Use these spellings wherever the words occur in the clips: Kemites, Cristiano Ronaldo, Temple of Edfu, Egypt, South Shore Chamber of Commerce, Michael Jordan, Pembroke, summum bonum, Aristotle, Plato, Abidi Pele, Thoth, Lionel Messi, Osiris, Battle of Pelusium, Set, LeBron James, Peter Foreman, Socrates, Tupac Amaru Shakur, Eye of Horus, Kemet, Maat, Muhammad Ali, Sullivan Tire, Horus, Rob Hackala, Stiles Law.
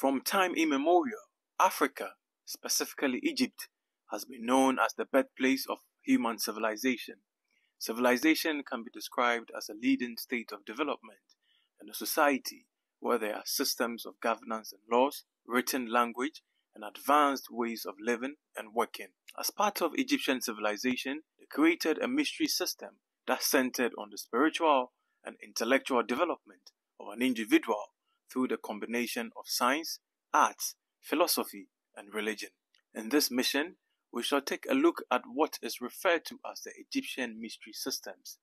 From time immemorial, Africa, specifically Egypt, has been known as the birthplace of human civilization. Civilization can be described as a leading state of development in a society where there are systems of governance and laws, written language, and advanced ways of living and working. As part of Egyptian civilization, they created a mystery system that centered on the spiritual and intellectual development of an individual through the combination of science, arts, philosophy, and religion. In this mission, we shall take a look at what is referred to as the Egyptian mystery systems.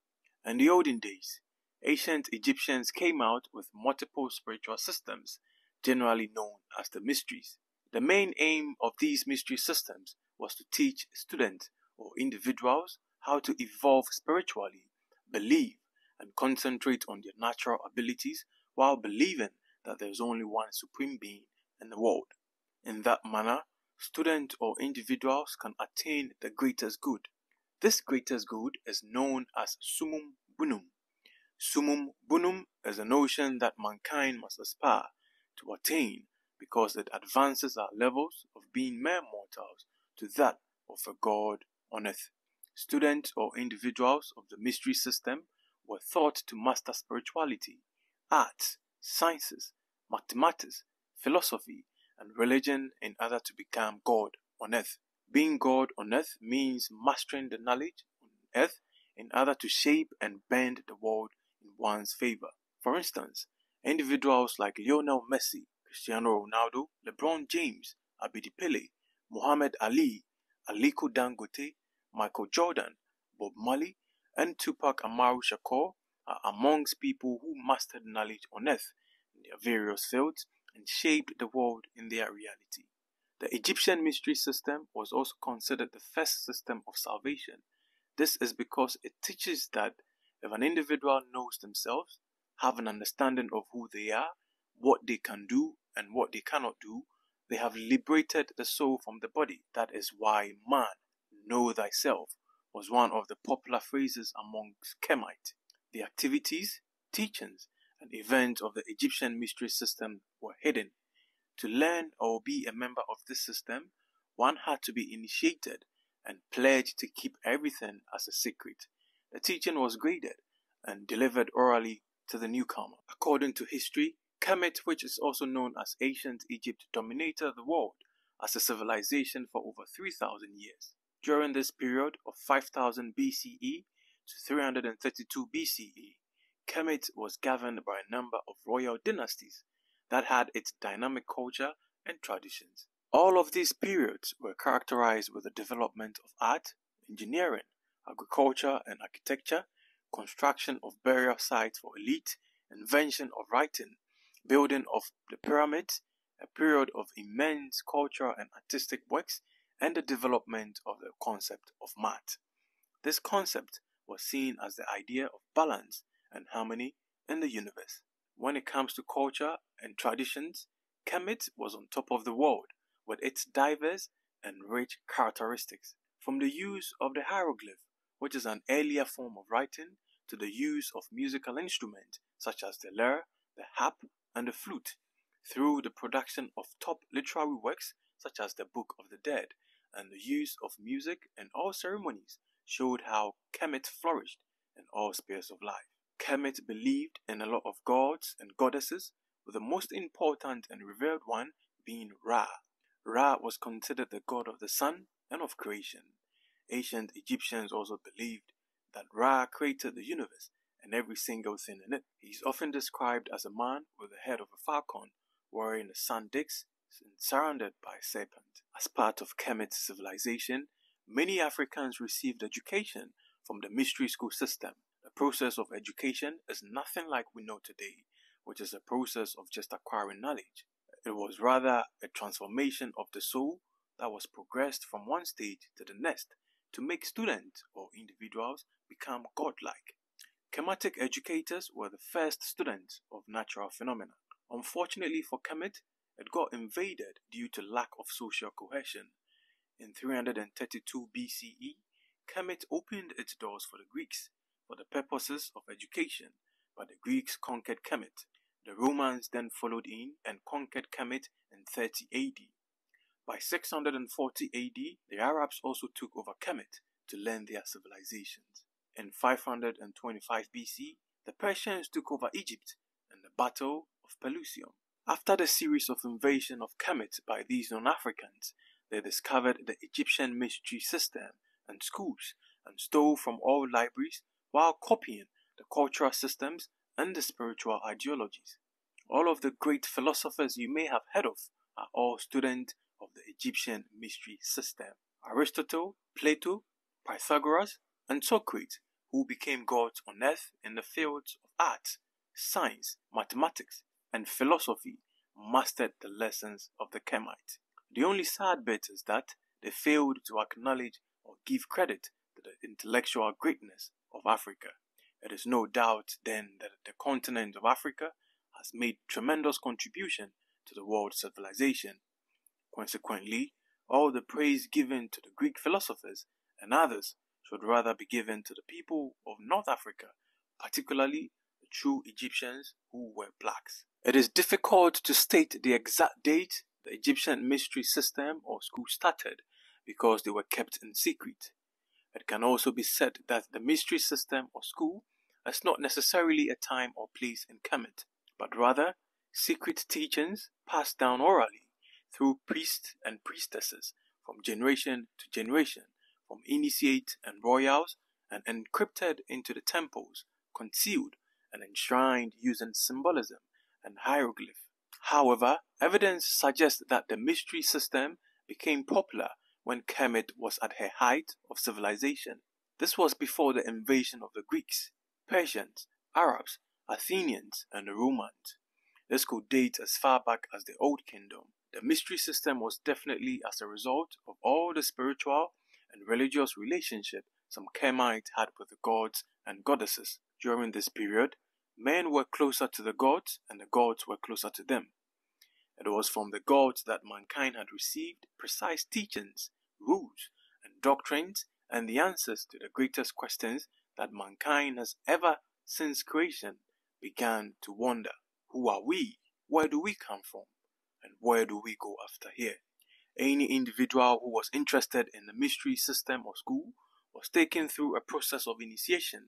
In the olden days, ancient Egyptians came out with multiple spiritual systems, generally known as the mysteries. The main aim of these mystery systems was to teach students or individuals how to evolve spiritually, believe, and concentrate on their natural abilities while believing that there is only one supreme being in the world. In that manner, students or individuals can attain the greatest good. This greatest good is known as summum bonum. Summum bonum is a notion that mankind must aspire to attain because it advances our levels of being mere mortals to that of a god on earth. Students or individuals of the mystery system were thought to master spirituality, arts, sciences, mathematics, philosophy, and religion in order to become God on earth. Being God on earth means mastering the knowledge on earth in order to shape and bend the world in one's favor. For instance, individuals like Lionel Messi, Cristiano Ronaldo, LeBron James, Abidi Pele, Muhammad Ali, Aliko Dangote, Michael Jordan, Bob Marley, and Tupac Amaru Shakur are amongst people who mastered knowledge on earth in their various fields and shaped the world in their reality. The Egyptian mystery system was also considered the first system of salvation. This is because it teaches that if an individual knows themselves, have an understanding of who they are, what they can do and what they cannot do, they have liberated the soul from the body. That is why "man, know thyself" was one of the popular phrases amongst Kemites. The activities, teachings, and events of the Egyptian mystery system were hidden. To learn or be a member of this system, one had to be initiated and pledged to keep everything as a secret. The teaching was graded and delivered orally to the newcomer. According to history, Kemet, which is also known as ancient Egypt, dominated the world as a civilization for over 3,000 years. During this period of 5000 BCE to 332 BCE, Kemet was governed by a number of royal dynasties that had its dynamic culture and traditions. All of these periods were characterized with the development of art, engineering, agriculture and architecture, construction of burial sites for elite, invention of writing, building of the pyramids, a period of immense cultural and artistic works, and the development of the concept of Maat. This concept was seen as the idea of balance and harmony in the universe. When it comes to culture and traditions, Kemet was on top of the world with its diverse and rich characteristics. From the use of the hieroglyph, which is an earlier form of writing, to the use of musical instruments such as the lyre, the harp, and the flute, through the production of top literary works such as the Book of the Dead, and the use of music in all ceremonies showed how Kemet flourished in all spheres of life. Kemet believed in a lot of gods and goddesses, with the most important and revered one being Ra. Ra was considered the god of the sun and of creation. Ancient Egyptians also believed that Ra created the universe and every single thing in it. He is often described as a man with the head of a falcon, wearing a sun disk and surrounded by a serpent. As part of Kemet's civilization, many Africans received education from the mystery school system. The process of education is nothing like we know today, which is a process of just acquiring knowledge. It was rather a transformation of the soul that was progressed from one stage to the next to make students or individuals become godlike. Kemetic educators were the first students of natural phenomena. Unfortunately for Kemet, it got invaded due to lack of social cohesion. In 332 BCE, Kemet opened its doors for the Greeks for the purposes of education, but the Greeks conquered Kemet. The Romans then followed in and conquered Kemet 630 AD. By 640 AD, the Arabs also took over Kemet to learn their civilizations. In 525 BC, the Persians took over Egypt in the Battle of Pelusium. After the series of invasion of Kemet by these non-Africans, they discovered the Egyptian mystery system and schools and stole from all libraries while copying the cultural systems and the spiritual ideologies. All of the great philosophers you may have heard of are all students of the Egyptian mystery system. Aristotle, Plato, Pythagoras, and Socrates, who became gods on earth in the fields of art, science, mathematics, and philosophy, mastered the lessons of the Kemites. The only sad bit is that they failed to acknowledge or give credit to the intellectual greatness of Africa. It is no doubt then that the continent of Africa has made tremendous contribution to the world civilization. Consequently, all the praise given to the Greek philosophers and others should rather be given to the people of North Africa, particularly the true Egyptians who were blacks. It is difficult to state the exact date the Egyptian mystery system or school started because they were kept in secret. It can also be said that the mystery system or school is not necessarily a time or place in Kemet, but rather secret teachings passed down orally through priests and priestesses from generation to generation, from initiates and royals, and encrypted into the temples, concealed and enshrined using symbolism and hieroglyph. However, evidence suggests that the mystery system became popular when Kemet was at her height of civilization. This was before the invasion of the Greeks, Persians, Arabs, Athenians, and the Romans. This could date as far back as the Old Kingdom. The mystery system was definitely as a result of all the spiritual and religious relationship some Kemites had with the gods and goddesses. During this period, men were closer to the gods and the gods were closer to them. It was from the gods that mankind had received precise teachings, rules, and doctrines, and the answers to the greatest questions that mankind has ever since creation began to wonder. Who are we? Where do we come from? And where do we go after here? Any individual who was interested in the mystery system or school was taken through a process of initiation.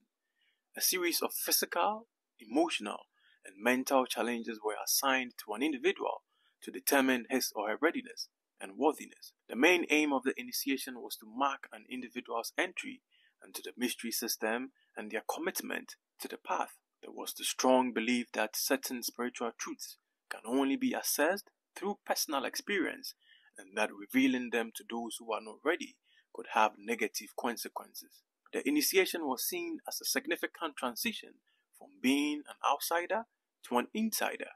A series of physical, emotional, and mental challenges were assigned to an individual to determine his or her readiness and worthiness. The main aim of the initiation was to mark an individual's entry into the mystery system and their commitment to the path. There was the strong belief that certain spiritual truths can only be assessed through personal experience, and that revealing them to those who are not ready could have negative consequences. The initiation was seen as a significant transition from being an outsider to an insider.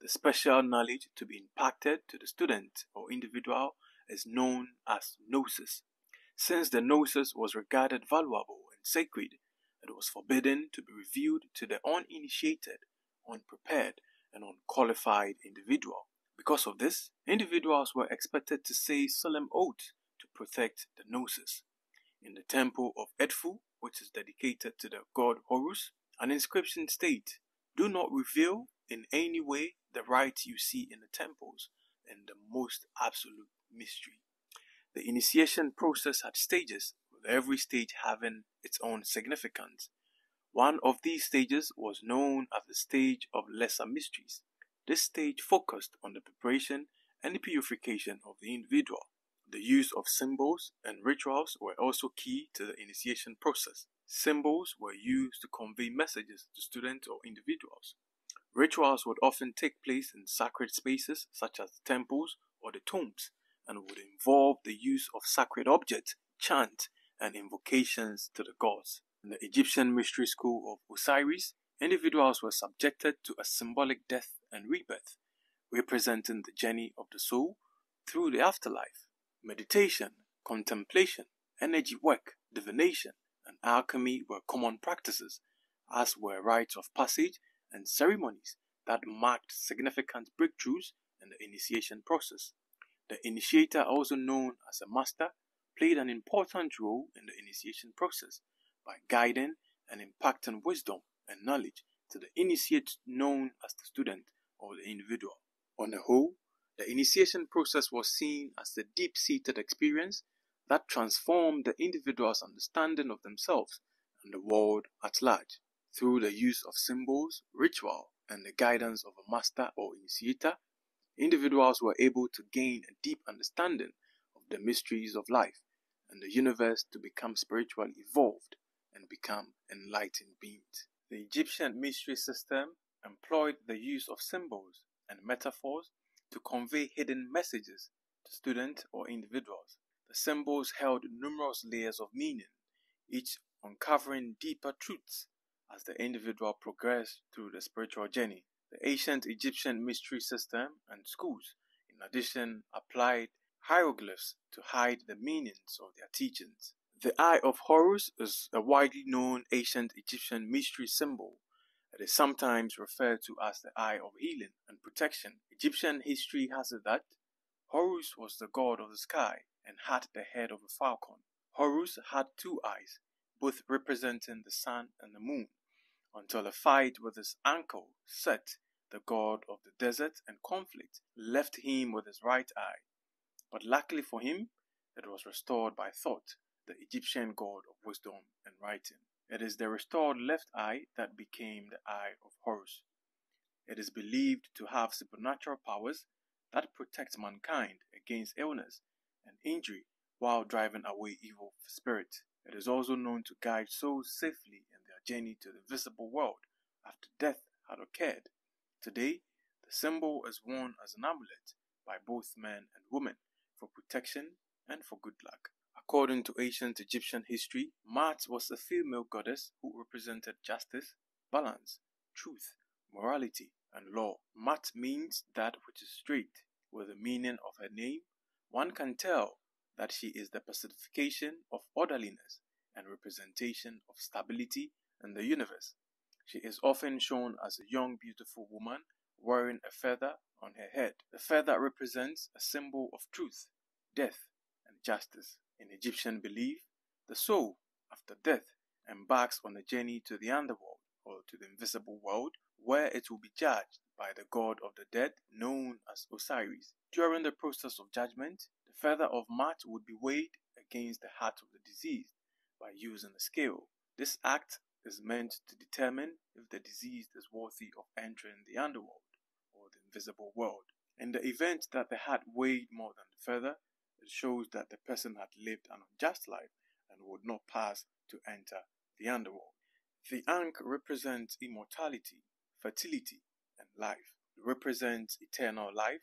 The special knowledge to be imparted to the student or individual is known as Gnosis. Since the Gnosis was regarded valuable and sacred, it was forbidden to be revealed to the uninitiated, unprepared, and unqualified individual. Because of this, individuals were expected to say solemn oaths to protect the Gnosis. In the Temple of Edfu, which is dedicated to the god Horus, an inscription states, "Do not reveal in any way the rites you see in the temples in the most absolute mystery." The initiation process had stages, with every stage having its own significance. One of these stages was known as the stage of lesser mysteries. This stage focused on the preparation and the purification of the individual. The use of symbols and rituals were also key to the initiation process. Symbols were used to convey messages to students or individuals. Rituals would often take place in sacred spaces such as temples or the tombs, and would involve the use of sacred objects, chants, and invocations to the gods. In the Egyptian mystery school of Osiris, individuals were subjected to a symbolic death and rebirth, representing the journey of the soul through the afterlife. Meditation, contemplation, energy work, divination, and alchemy were common practices, as were rites of passage and ceremonies that marked significant breakthroughs in the initiation process. The initiator, also known as a master, played an important role in the initiation process by guiding and impacting wisdom and knowledge to the initiate known as the student or the individual. On the whole, The initiation process was seen as a deep-seated experience that transformed the individual's understanding of themselves and the world at large. Through the use of symbols, ritual, and the guidance of a master or initiator, individuals were able to gain a deep understanding of the mysteries of life and the universe to become spiritually evolved and become enlightened beings. The Egyptian mystery system employed the use of symbols and metaphors to convey hidden messages to students or individuals. The symbols held numerous layers of meaning, each uncovering deeper truths as the individual progressed through the spiritual journey. The ancient Egyptian mystery system and schools, in addition, applied hieroglyphs to hide the meanings of their teachings. The Eye of Horus is a widely known ancient Egyptian mystery symbol. It is sometimes referred to as the Eye of Healing and Protection. Egyptian history has it that Horus was the god of the sky and had the head of a falcon. Horus had two eyes, both representing the sun and the moon, until a fight with his uncle, Set, the god of the desert and conflict, left him with his right eye. But luckily for him, it was restored by Thoth, the Egyptian god of wisdom and writing. It is the restored left eye that became the Eye of Horus. It is believed to have supernatural powers that protect mankind against illness and injury while driving away evil spirits. It is also known to guide souls safely in their journey to the visible world after death had occurred. Today, the symbol is worn as an amulet by both men and women for protection and for good luck. According to ancient Egyptian history, Maat was a female goddess who represented justice, balance, truth, morality, and law. Maat means that which is straight. With the meaning of her name, one can tell that she is the personification of orderliness and representation of stability in the universe. She is often shown as a young, beautiful woman wearing a feather on her head. The feather represents a symbol of truth, death, and justice. In Egyptian belief, the soul, after death, embarks on a journey to the underworld, or to the invisible world, where it will be judged by the god of the dead, known as Osiris. During the process of judgment, the feather of Maat would be weighed against the heart of the deceased by using a scale. This act is meant to determine if the deceased is worthy of entering the underworld, or the invisible world. In the event that the heart weighed more than the feather, it shows that the person had lived an unjust life and would not pass to enter the underworld. The Ankh represents immortality, fertility, and life. It represents eternal life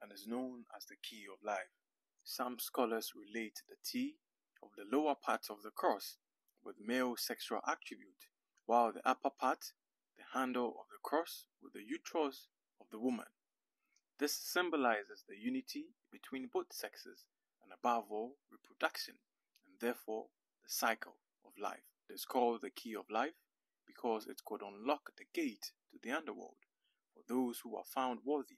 and is known as the key of life. Some scholars relate the T of the lower part of the cross with male sexual attribute, while the upper part, the handle of the cross, with the uterus of the woman. This symbolizes the unity between both sexes, and above all, reproduction, and therefore the cycle of life. It is called the key of life because it could unlock the gate to the underworld for those who are found worthy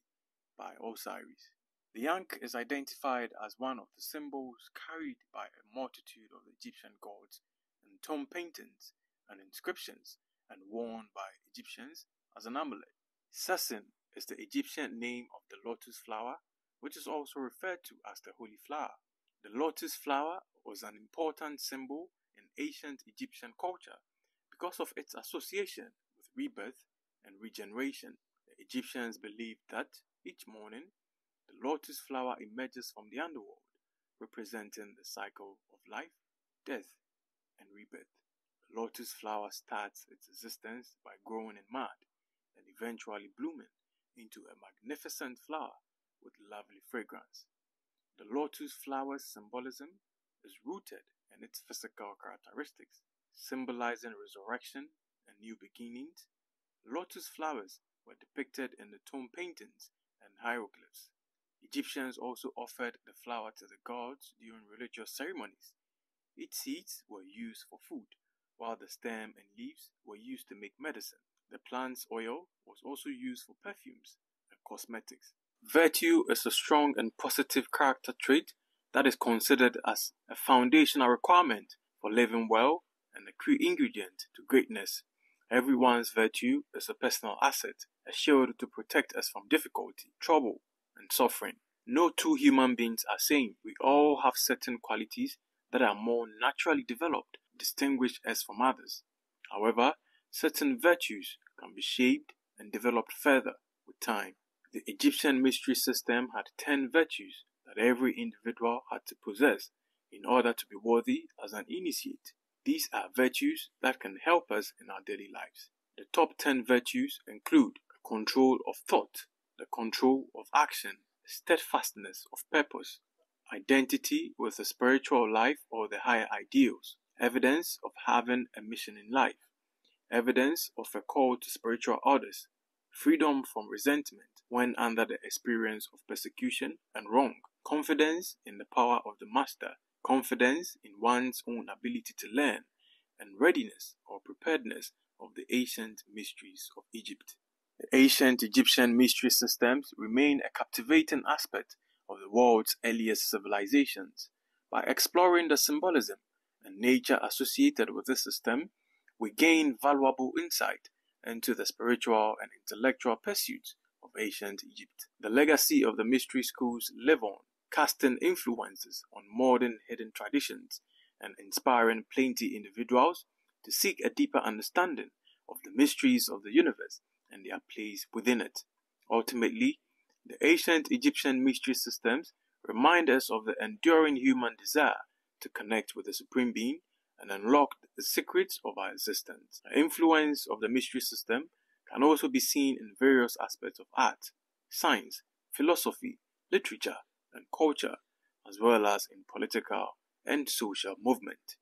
by Osiris. The Ankh is identified as one of the symbols carried by a multitude of Egyptian gods in tomb paintings and inscriptions, and worn by Egyptians as an amulet. Sessin is the Egyptian name of the lotus flower, which is also referred to as the holy flower. The lotus flower was an important symbol in ancient Egyptian culture because of its association with rebirth and regeneration. The Egyptians believed that each morning, the lotus flower emerges from the underworld, representing the cycle of life, death, and rebirth. The lotus flower starts its existence by growing in mud and eventually blooming into a magnificent flower with lovely fragrance. The lotus flower's symbolism is rooted in its physical characteristics, symbolizing resurrection and new beginnings. Lotus flowers were depicted in the tomb paintings and hieroglyphs. Egyptians also offered the flower to the gods during religious ceremonies. Its seeds were used for food, while the stem and leaves were used to make medicine. The plant's oil was also used for perfumes and cosmetics. Virtue is a strong and positive character trait that is considered as a foundational requirement for living well and a key ingredient to greatness. Everyone's virtue is a personal asset, a shield to protect us from difficulty, trouble, and suffering. No two human beings are same. We all have certain qualities that are more naturally developed, distinguished us from others. However, certain virtues can be shaped and developed further with time. The Egyptian mystery system had 10 virtues that every individual had to possess in order to be worthy as an initiate. These are virtues that can help us in our daily lives. The top 10 virtues include the control of thought, the control of action, steadfastness of purpose, identity with the spiritual life or the higher ideals, evidence of having a mission in life, evidence of a call to spiritual orders, freedom from resentment when under the experience of persecution and wrong, confidence in the power of the master, confidence in one's own ability to learn, and readiness or preparedness of the ancient mysteries of Egypt. The ancient Egyptian mystery systems remain a captivating aspect of the world's earliest civilizations. By exploring the symbolism and nature associated with this system, we gain valuable insight into the spiritual and intellectual pursuits of ancient Egypt. The legacy of the mystery schools live on, casting influences on modern hidden traditions and inspiring plaintive individuals to seek a deeper understanding of the mysteries of the universe and their place within it. Ultimately, the ancient Egyptian mystery systems remind us of the enduring human desire to connect with the Supreme Being and unlock the secrets of our existence. The influence of the mystery system can also be seen in various aspects of art, science, philosophy, literature, and culture, as well as in political and social movement.